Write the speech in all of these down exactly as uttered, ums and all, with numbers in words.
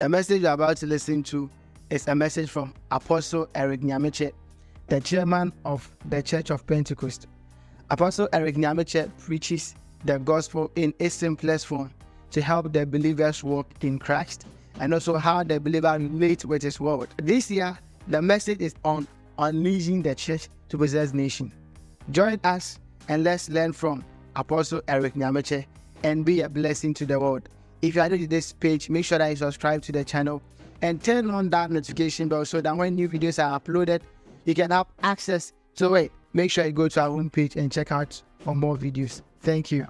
The message you're about to listen to is a message from Apostle Eric Nyamekye, the chairman of the Church of Pentecost. Apostle Eric Nyamekye preaches the gospel in its simplest form to help the believers walk in Christ and also how the believer relates with his world. This year, the message is on unleashing the church to possess nation. Join us and let's learn from Apostle Eric Nyamekye and be a blessing to the world. If you are new to this page, make sure that you subscribe to the channel and turn on that notification bell so that when new videos are uploaded, you can have access to it. Make sure you go to our homepage and check out for more videos. Thank you.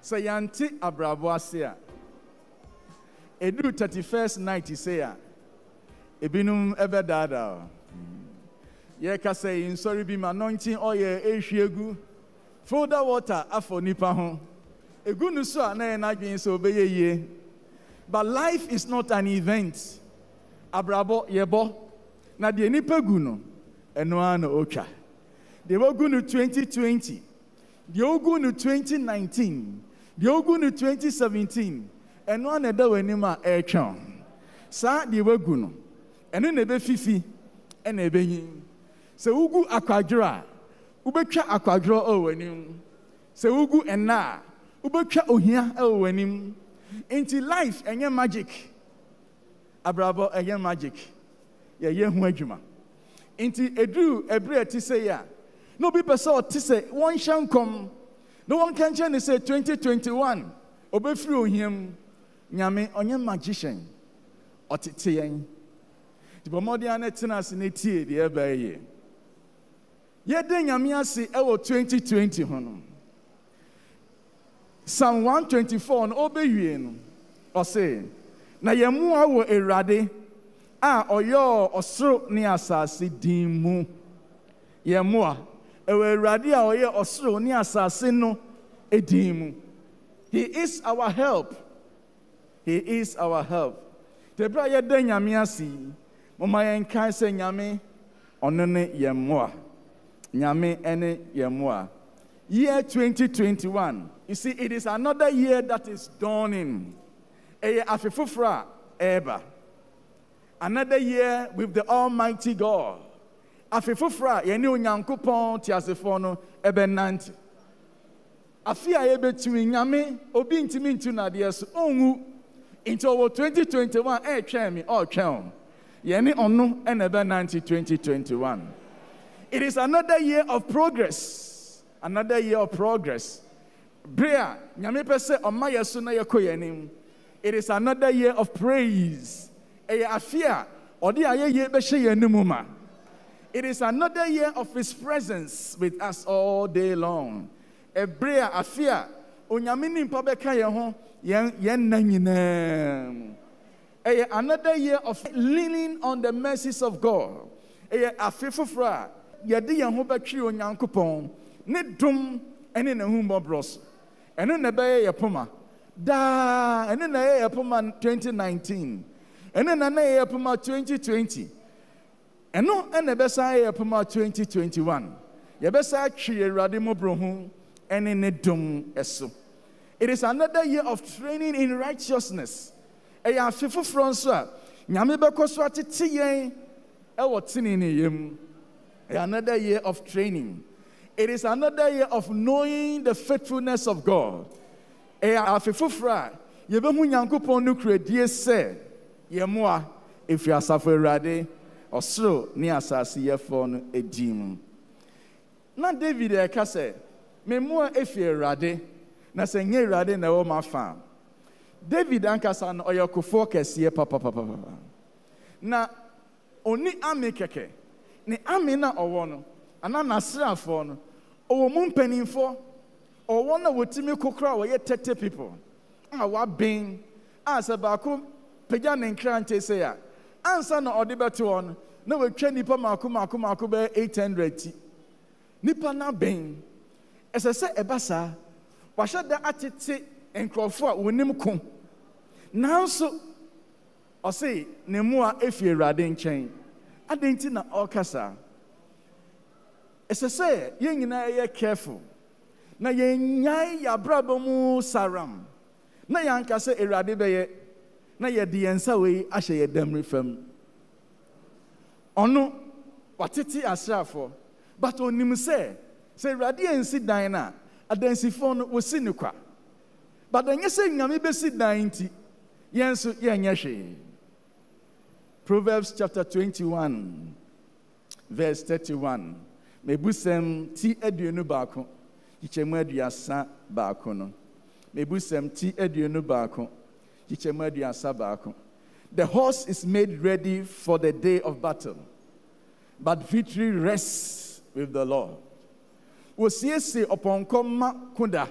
So, Yanti Abraboasia, a new thirty-first night is here. Ebinum Ebedada. Yeka say in sorry be my anointing or ye egu. Folder water afo nipa hon. Egu nuswa na enagin so obeye ye. But life is not an event. Abrabo yebo. Na de nipa guno. Eno ano ocha. De ogunu twenty twenty. De ogunu twenty nineteen. De ogunu twenty seventeen. Eno an eda wenima echan. Sa de ogunu. Eno nebe fifi. Eno ebe yin. Se ugu akwadra ubetwa akwadra owanim se ugu enna ubetwa ohia owanim enti life enye magic abrabo enye magic ye ye hu adwuma enti edu ebre ati say ya no bi person oti say won hyankom no won kan che ne say twenty twenty-one obefiri ohiam nyame onye magician otete yen dibomodi anetenas ne tie de ebaye Yede Nyamiasi Ewo twenty twenty Honum. Psalm one twenty-four on Obeyuin or say, Na Yemua wo erade, ah or yo or sro ni asasi dimu. Yemua, ewe radia or ye or sro ni asasi no edimu. He is our help. He is our help. Tebra yede nyamiasi, Momayan kai se nyame, onone yemua. Nyame ene yemoa. Year twenty twenty-one. You see, it is another year that is dawning. Eye afifufra eba. Another year with the Almighty God. Afifufra yeni onyankopon tiasefo no ebe nante. Afia ebe tumi nyame obi ntimi ntuna de so onwu into twenty twenty-one e twa mi o twa. Yeni onu ene ebe nante twenty twenty-one. It is another year of progress. Another year of progress. Brea, nyamepese omaya suna yekoyenim. It is another year of praise. Eya afia, odi aye ye beshe yenumuma. It is another year of his presence with us all day long. Ebrea afia, onyamini mpabeka yeho yen nanyinem. Eya another year of leaning on the mercies of God. Eya afifufra Yadi Yahuba Chio Yankupon, Ned Dum, and in a Humbo Bros, and in a Bay Apuma, Da, and in a Apuma twenty nineteen, and in an Apuma twenty twenty, and no, and a Bessai Apuma twenty twenty-one. Yabessa Chia Radimo Brohum, and in a Dum Esso. It is another year of training in righteousness. A Fifu Francois, Yamiba Koswati Tiye, Ewatininium. Another year of training. It is another year of knowing the faithfulness of God. If you are suffering ready, or so near Sasia for a demon. Not David, I can say, me more if you're ready, nothing you're ready, no my farm. David Ankasan or your Kufokes, ye papa papa. Now, only Amikeke. Ne amena owo no ana nasrafo no owo mumpanimfo owo na wotimi kokora wo ye thirty people a wa ben asabako pega ne nkrante se ya ansa na odebeto on na wetwa nipa makoma akoma akoba eight hundred ti nipa na ben esese ebasa wa hada atete enkrofo a wonim ko nanso o sei ne mu a efie urade nchen Adenti na okasa. Ese se, ye nyina ye careful. na yenyan yabrabo mu saram na yanka se erade beye na ye de yensa we ahye yedam refam ono watete asrafo but onim se se erade ensi dan na adansifo no wosi ne kwa but enye se nyame besi dan nti yenso yenye hwe. Proverbs chapter twenty-one verse thirty-one mebusem ti aduonu baako yichemu aduasa baako no mebusem ti aduonu baako yichemu aduasa baako. The horse is made ready for the day of battle, but victory rests with the Lord. Wosiese oponkoma koda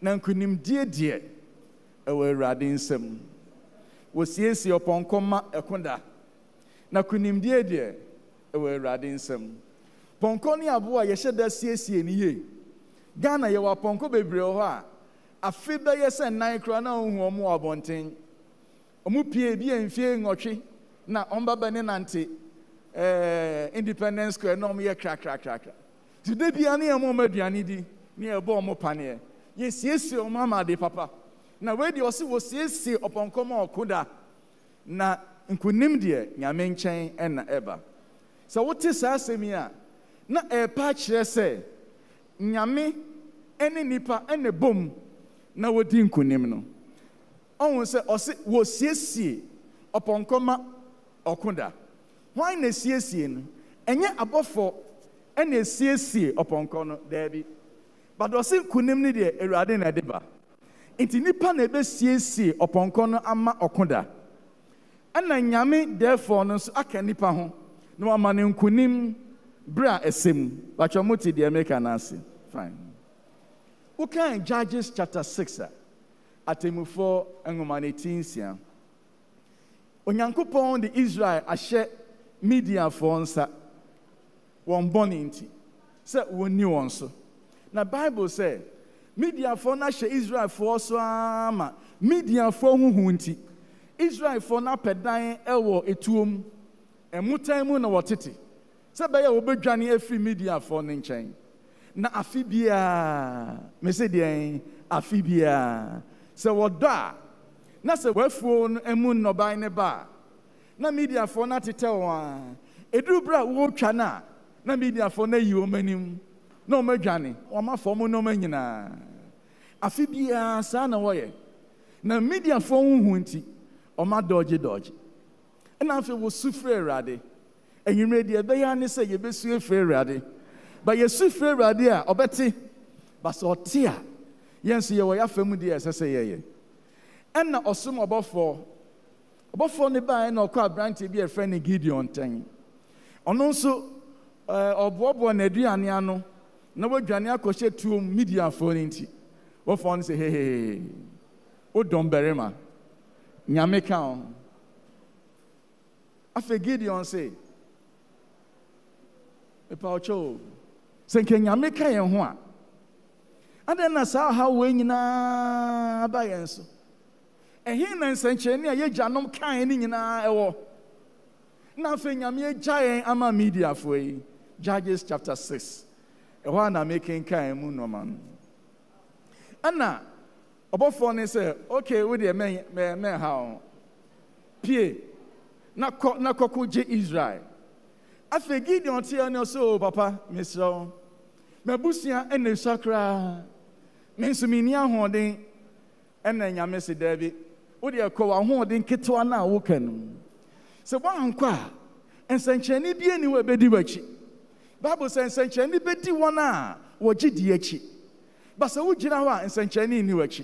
na nkunimdie die ewe Awurade nsem. Wosiese oponkoma ekoda na kunimdie die ewe Awurade nsem. Ponko ni aboa yehye da siesie ni ye Ghana ye wa ponko bebre ho a afida ye se nan kra na ohu omo abonten omo pie bi enfie nwotwe na omba bane nante eh Independence Square no omo ye kra kra kra kra today bi ani omo maduani di ni ebo omo pane ye siesie omo amade papa na we di osi wo siesie oponko ma okoda na nkunim de nyame nchen en na eba so what is asemi a na epa kire se nyame ene nipa ene bom na wodi nkunim no onwo se ose wo siesie oponkoma okoda why na siesie no enye abofo ene siesie oponko no debi but ose nkunim ni de Awurade na deba enti nipa na be siesie oponko no ama okoda ana nyame therefore no so aka nipa ho no ama ne nkunim bra esem but your moti the American answer fine. Who can Judges chapter six at him for engomanetincia onyankopon the Israel ahye media for nsa won boni nti say woni won so na Bible say media for na she Israel for so ama media for huhu nti Israel for na pedan ewo etuom emutan mu na wotete sebaya obedwane afri media for ne nchen na afibia me se den afibia se woda na se wafuo no emu no ban ne ba na media for na tetew an eduru bra wo twa na na media for na yi o manim na o madwane o ma fo mo no manyina afibia sa na woye na media for huhu nti o ma doje doje na afi wo sufre Awurade. And you made the other say you be so afraid, Raddy. But you're so afraid, Raddy, or Betty. But so, dear, yes, you are familiar, as I say. And now, assume about four. About four, nearby, no car brand to be a friendly Gideon thing. And also, or Bob and Adrianiano, no one Jania crochet to media for ninety. What for say, hey, hey, oh, don't berema. Nyamekye. After Gideon say, Epacho, Senkenya make and one. And then I saw how we in a bias. And here and Senchenia, ye janum kind in a war. Nothing I'm a giant, I'm a media for you. Judges chapter six. A one I'm making kind moon woman. Anna, above four, they say, okay, with your men, men, how? Pierre, not Nakokuji Israel. I forget you until you so, Papa, Miss Row. My busia and the sakra. Miss Minia holding, and then your Missy Debbie. What do you call a holding Ketuana woken? So one qua, and Saint Chenny be anywhere beddy witchy. Bible says Saint Chenny betty one hour, or G D H. But so would Jinawa and Saint Chenny knew it.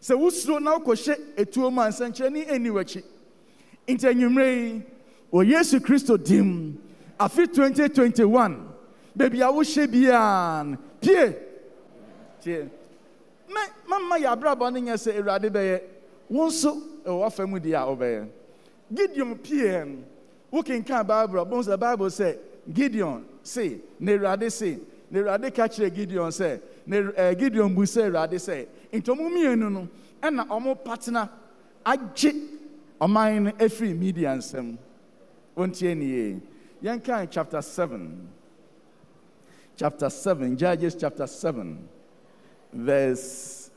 So would soon now crochet a two man Saint Chenny anywhere. Internumerate, or yes, Christo dim. Afi twenty twenty-one, baby, I will shebian. Pie, pie. Me, mama ya brabo ninye se erade beye. Wonso e wafemu dia obeye. Gideon pie. Who can can Bible? Bones the Bible say Gideon say ne erade say ne erade catchere Gideon say ne Gideon bu say erade say. Intomu mienu no. Ena omo partner aji oman every media nsem. Wontieniye. Yankan chapter seven. chapter seven, Judges chapter seven, verse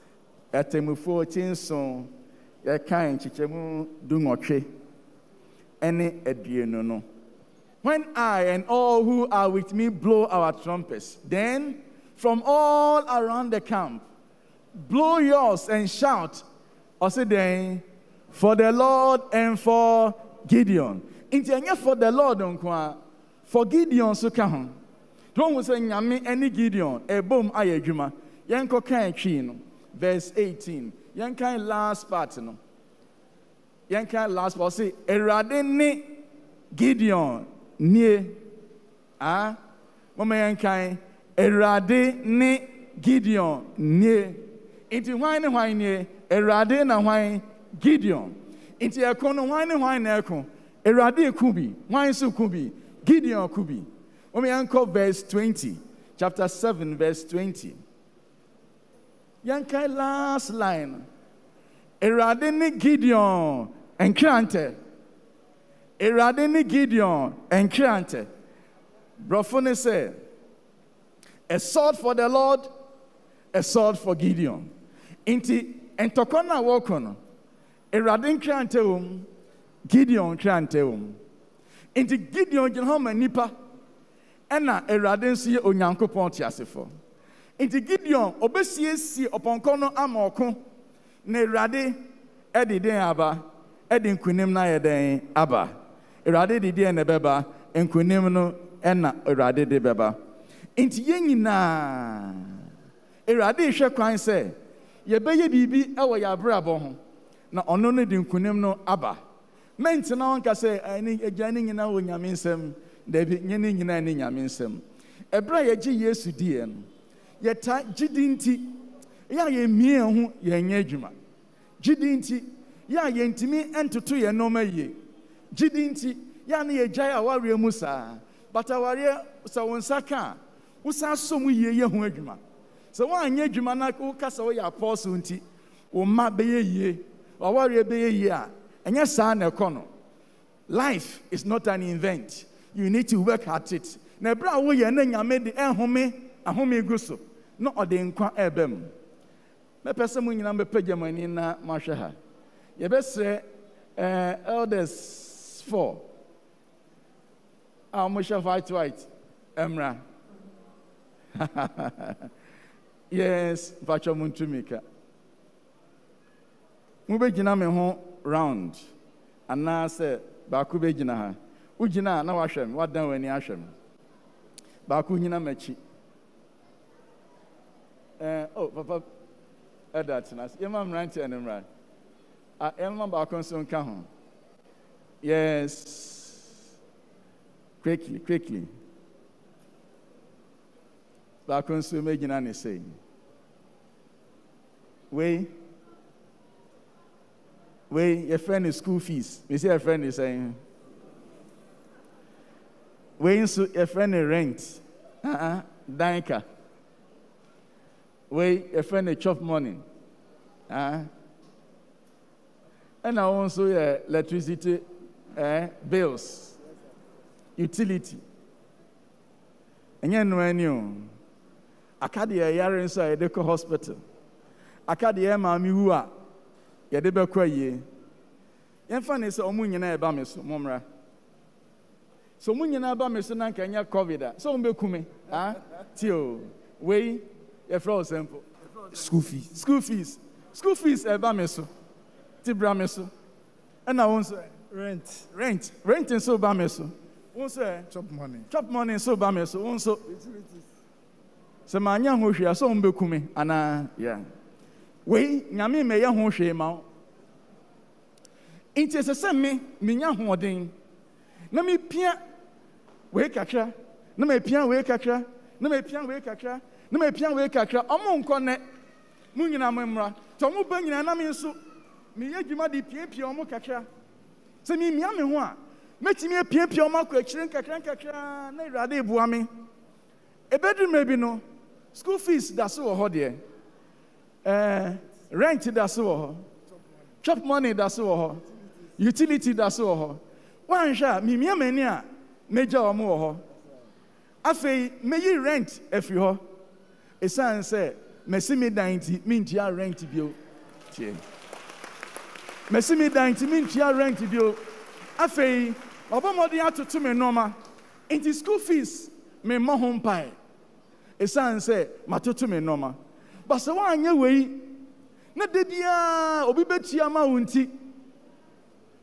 fourteen. So ya kind chichemu dungoche any edieno no. When I and all who are with me blow our trumpets, then from all around the camp, blow yours and shout, Osidin, for the Lord and for Gideon. Intianya for the Lord onkwa, for Gideon so kahon. Don't we say nyame any Gideon, ebom ayedwuma. Yenko kan twi no. Verse eighteen. Yenkan last part no. Yenkan last part say Erade ni Gideon. Nie ah mama yankan Erade ni Gideon nie inti hwan ne hwan nie Erade na hwan Gideon inti ekon no hwan ne hwan na ekon Erade kubi hwan su kubi Gideon kubi mama yankan verse twenty chapter seven verse twenty yankan last line Erade ni Gideon enkrante Erade ni Gideon enkrante. Brofone say, a sword for the Lord, a sword for Gideon. Inti entokona wokono. Erade enkrante um, Gideon enkrante um. Inti Gideon jinhoma nipa. Ena erade nsuye onyankopon tiasefo. Inti Gideon obesie si oponkono amoko. Na erade ediden aba, edin kunim na yeden aba. Erade di di ene beba, enkunim no ena erade di beba. Inti yenyina. Erade hwe kwan se, ye beye bibi ewo ya brabo ho. Na ono no di nkunim no aba. Menti na wonka se ani agane nyina wo nyame nsem, dabi nyene nyina ni nyame nsem. Ebra ye ji Yesu di e no. Ye ta gidi nti, ya ye mie ho ye nya adwuma. Gidi nti, ya ye ntimi entoto ye no ma ye. Jidinti ya na yejaya aware musa but aware so wonsaka usa som ye ye ho adwuma so wan ye adwuma na ko kasa wo ya apostle nti wo ma be ye ye aware be ye ye a enye sa na ekono. Life is not an event, you need to work at it na bra wo ye na nyame de ehome ahome guso no ode nkwa ebem me pese mu nyina me pagyamani na mahwe ha ye besre eh elders four. Our Moshe fight white, Emra. Yes, Pacho Muntumika. Mube jina me ho round. Anna se bakube jina ha. Ujina na washem. What done when you ashem? Baku jina mechi. Oh, Papa, that's nice. Emma Ranty and Emra. I am Bakonson Kahon. Yes, quickly, quickly. Back on so many and saying, "Way, way, your friend is school fees." We see a friend is saying, "Way, so your friend is rent." Uh uh, Danka. Way, your friend is chop money. Uh. And now also your electricity. Eh, bills, utility. Enye no anyo. Akade ye yare nso a yede ko hospital. Akade ye maami hu a yede be kwa yie. Yenfa ne se omu nyina e ba me so momra. So omu nyina ba me so na nka nya covid. So ombe kume, ah? Tio. Wey, e fra example. School fees. School fees. School fees e ba me so. Ti bra me so. And I won't say rent, rent, rent in so bameso. Unse chop money, chop money so bameso. Unso. Se manya hoshi aso umbe kume ana yeah. We nyami me ya hoshi ma. Inti se se me me nya hodin. Na me pia we kakra. Na me pia we kakra. Na me pia we kakra. Na me pia we kakra. Omo nko ne. Mu nyina memra. To mu ba nyina na me so. Me ye dwuma de pia pia omo kakra. Se mi mia me ho a metimi apiapia o makwa akire nkakra nkakra na irade ebua me ebedru me bi no school fees da so ho de eh rent da so ho chop money da so ho utility da so ho wan sha mi mia me ni a meja o mo ho Afei me yi rent efi ho. Esan se me si me ninety me ntia rent bio. Tie. Me si me ninety me ntia rent bio. Afei obomodi atoto me noma. Enti school fees me mo hom pai. Esan se matoto me noma. But so anye wei na dedia obi betia ma wonti.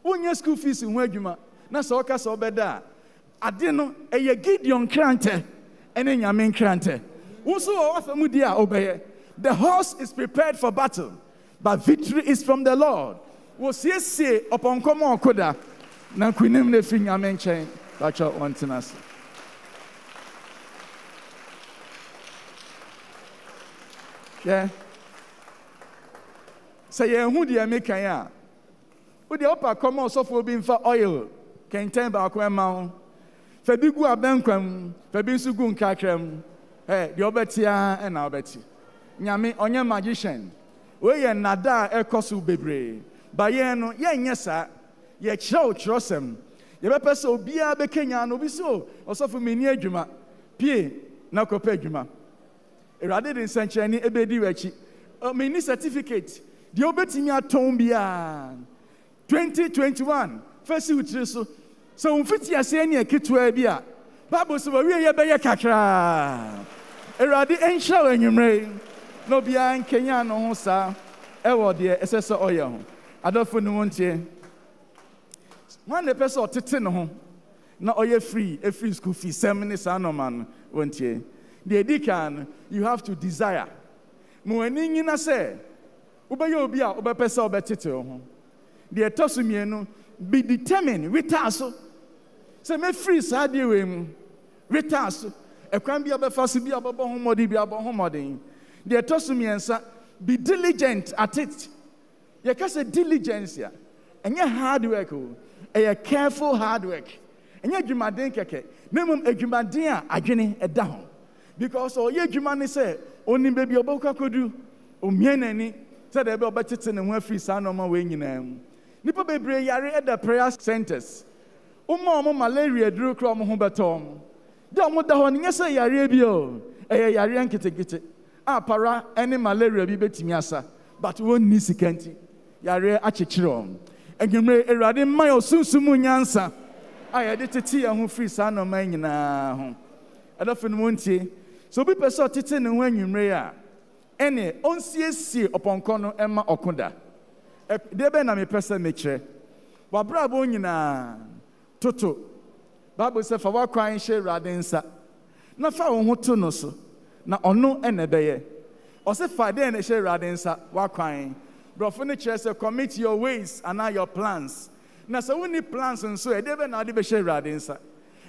Wonye school fees ho adwuma. Na so oka so beda. Adeno eye Gideon krante ene Nyame krante unso ofa mu dia obeye. The horse is prepared for battle, but victory is from the Lord. Wo siesie upon common koda na kwinim na fi Nyame nchen bacha ontinase. Yeah. Say ye hu dia mekan a. Wo dia opa common so for bi mfa oil ken ten ba kwa mawo. Fabigu abenkwam fabinsu gu nkakram eh de obetia e na obeti nyame onye magician we ye nada ekosu bebre ba ye no ye nyesa ye chiro chirosem ye bepese obi a bekenya no bi so osofu meni adwuma pie na kopa adwuma erade din sanchani ebedi wachi meni certificate de obetimi aton bia twenty twenty-one fesi utire so. So unfiti aseni ekitwa bi a Bible so we ye be ye kakra erade enhya anwumre no bia nkenya no ho sa e wo de esese oye ho adofo no wontie one the person tete no ho na oye free e free school fee seminary sa no man wontie the deacon you have to desire mo aninyi na se obeye obi a obepese obetete ho the etosumie no be determined with us. So me free side we with us. E kwan bia be fast bia be bo homodi bia bo homodin. De etosumi ensa be diligent at it. You can say diligence here. And your hard work o. And your careful hard work. And your dwumaden keke. Memum edwumaden a adwene eda ho. Because o ye dwuma ne say oni be bia obokwa kodu o mienani say de be obetete ne ho free side no ma we nyinam. Nipa bebre yare at the prayer centers. Omo omo malaria duro kra omo ho betom. Da omo da ho nyese yare bi o. Eye yare anketekete. A para any malaria bi betimi asa. But won ni sikanti. Yare achekirom. Enwemre erade man osunsun mu nyansa. Aye de tete ho free sa no man nyina ho. Adofin wontie. So bi person tete ne ho anwemre a. Ene onsiesie oponko no ema okoda. Debe na me pese mekyre wa brabo nyina toto Bible say fa wa kwan hye Awurade nsa na fa wo ho to no so na ono enebeye o se fa de na hye Awurade nsa wa kwan brofo ne kyre say commit your ways and your plans na so we need plans and so debe na de be hye Awurade nsa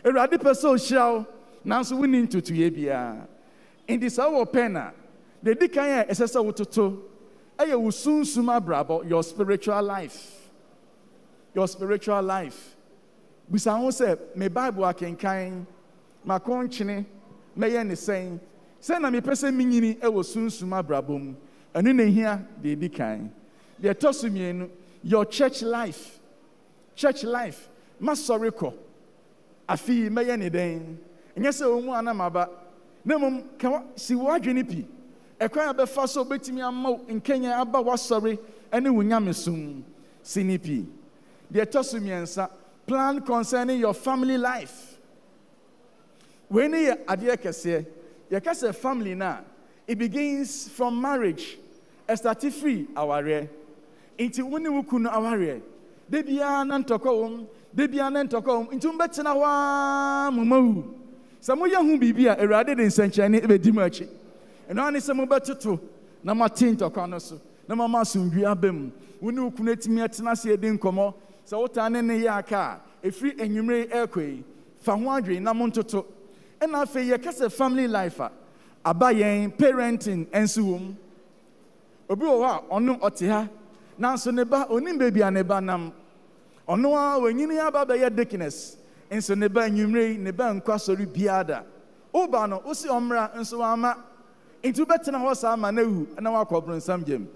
Awurade pese o hyaw na so we need to to ye bia in this our pena the dikan e sesa wo toto. Eye will soon soon abrabo your spiritual life. Your spiritual life. Bisa ho se me Bible akenkan ma konchene me ye ne sen. Sen na me pese minyini e will soon soon abrabo mu. Anu ne hia de di kan. De tosumie nu your church life. Church life masoriko. Afi me ye ne den. Enye se omu anamaba. Nemum ka si wadwene pi. Ekwa be faso betimi amma nkenya aba wasori ene wunyamesum sinipi de tosumiensa plan concerning your family life when you adie kese your kese family na it begins from marriage estati free aware inti woni wukunu aware de bia na ntokom de bia na ntokom intum betina wa mumawu samoye hu bibia erade de nsenchane ebedimu achi. And I need some better na matin to conoso. No mamma soon be a bim. We knew Kunet me at Nasia Dincomo. So what an yaka, a free enumerate airquay, Famwadri, Namontoto. And I feel your cast family life. A buying, parenting, and soon. Obua, or no otia. Now so neba, or nim baby and ebanam. Or no, when you near Baba your dickness. And so neba enumerate, neba and quasori biada. Obano, Usi Omra, and so ama. Into better than horse, I'm a new and our cobble some gem.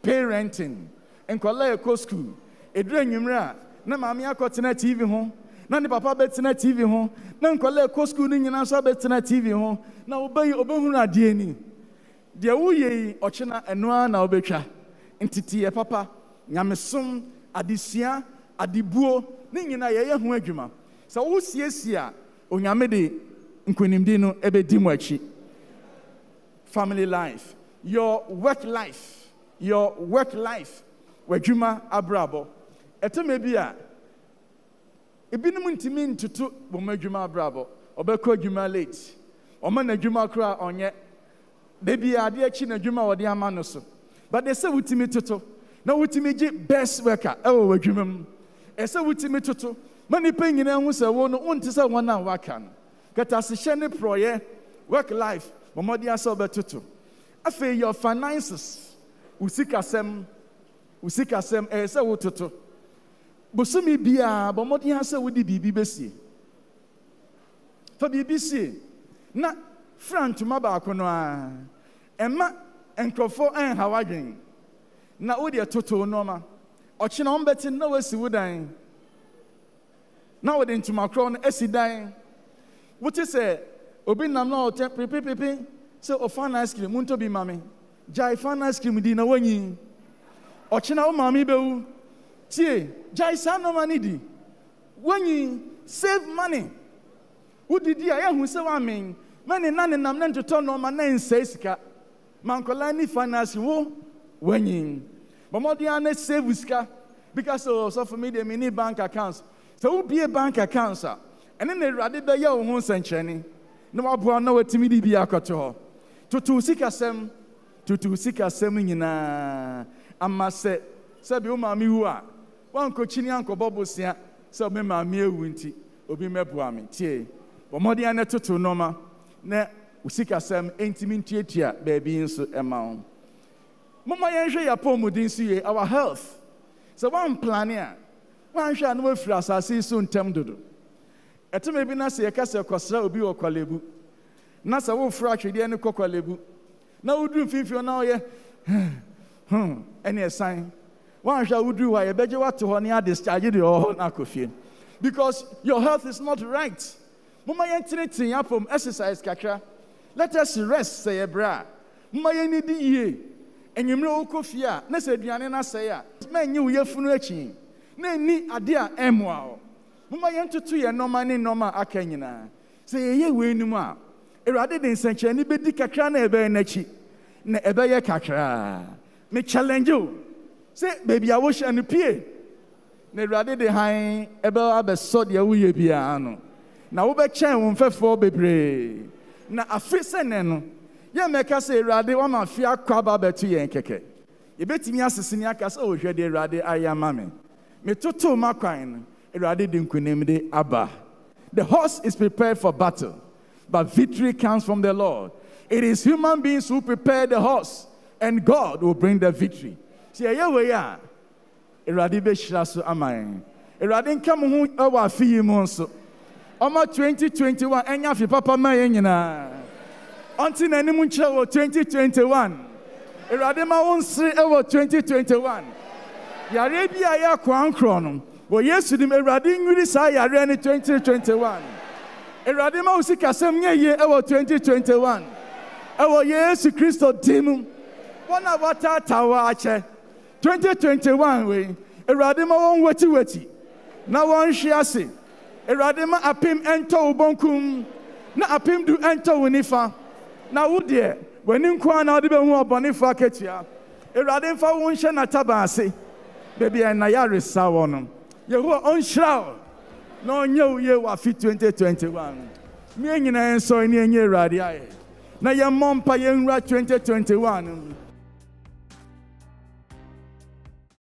Parenting and college school. A dream, you know, no mammy, I caught in a T V home. na ni papa betina T V ho na nkole ko school ni nyina so betina T V ho na obeyi obehunu ade ni de wuye ochena enoa na obetwa ntiti e papa nyamesom adesia adibuo ni nyina ye ye ho adwuma so wo siesia onyame de nkwenimdi no ebedi mu achi family life your work life your work life wadwuma abrabo eteme bia ebinum ntimi ntutu bomadwuma abrabo obekọ adwuma late oma na adwuma kra onye baby ade achi na adwuma wode amano so but they say wutimi tutu na wutimi gi best worker ewo wadwumam ese wutimi tutu mani pe nyina hu se wo no unti se wona waka no katase shene proye work life omodi aso betutu afi your finances usikasem usikasem ese wututu Busumi bia, but what he has said would be B B C. For B B C, not Frank to Mabaconoa, Emma and Crawford and Hawagin. Now, would your total norma or Chinon betting no as you would dying. Now, then to Macron as he dying. What is a Obinam now, temporary, so a fan ice cream, won't be mammy. Jai fan ice cream, dinner when you or Chinon, mammy, boo. Tie, Jaisa no money di. When you save money, who did you? I am who say I mean. Many none and I'm not to turn on my name says ka. Mankolani finance wo when you. But more than I save uska because so so for me the mini bank accounts. So who be a bank account sir? And then they rather be your own century. No abu no wetimi di bi akoto. To to sika sem, to to sika sem nyina. Amma se sabi o maami hu a wan kochini anko bobosia so me maami ewu nti obi meboa me tie bomodi ana toto noma na usika sem entimi ntietia baabi nso emawo mama yenhwe yapomudin siye our health so wan plan a wan hwa na wafiri asase so ntem dodo eteme bi na se yekase kosra obi okwalebu na se wo fura twede ne kokwalebu na wudu mfimfio na oye hmm any a sign why shall we do why you beg you to honor discharge your own because your health is not right. Mama yentinitin ya from exercise kakra. Let us rest say bra. Mama yenidi ye. Enyimre okofie a na se aduane na say a. Ma enyi wo yefunu achi. Na ni ade a emwa o. Mama yentutu ye normal ni normal aka nyina. Say ye we num a. Erade den senche ni bedi kakra na ebe na chi. Na ebe ye kakra. Me challenge you. Say, baby, I wish and appear. They rather the high ever besod your way piano. Now, over chain won't fair for baby. Now, a free senen. You make us say, rather, one of fear crab bet to yankeke. You bet me as a senior cast, oh, you're the rather I am mammy. Me toto macquine, a rather dinkunim de abba. The horse is prepared for battle, but victory comes from the Lord. It is human beings who prepare the horse, and God will bring the victory. Say ya we ya erade be hira so aman erade nkam hu ewa afi mu nso oma twenty twenty-one enya afi papa ma ye nyina onti na nimu nche wo twenty twenty-one erade ma won sri ewa twenty twenty-one yare bia ya kwan kro no wo yesu dim erade nwiri sa yare ne twenty twenty-one erade ma usika sem nye ye ewa twenty twenty-one ewa yesu kristo dimu wana wata tawa ache twenty twenty-one we eradema won wati wati na won hwiase eradema apim ento bonkum na apim du ento wonifa na wode wani nko na wode behu obonifa ketua erademfa won hye na tabaase bebi na yaresa wono yehu on shraw na onye ye wa fi twenty twenty-one mi enyina enso ni enye erade aye na ye mompa ye nra twenty twenty-one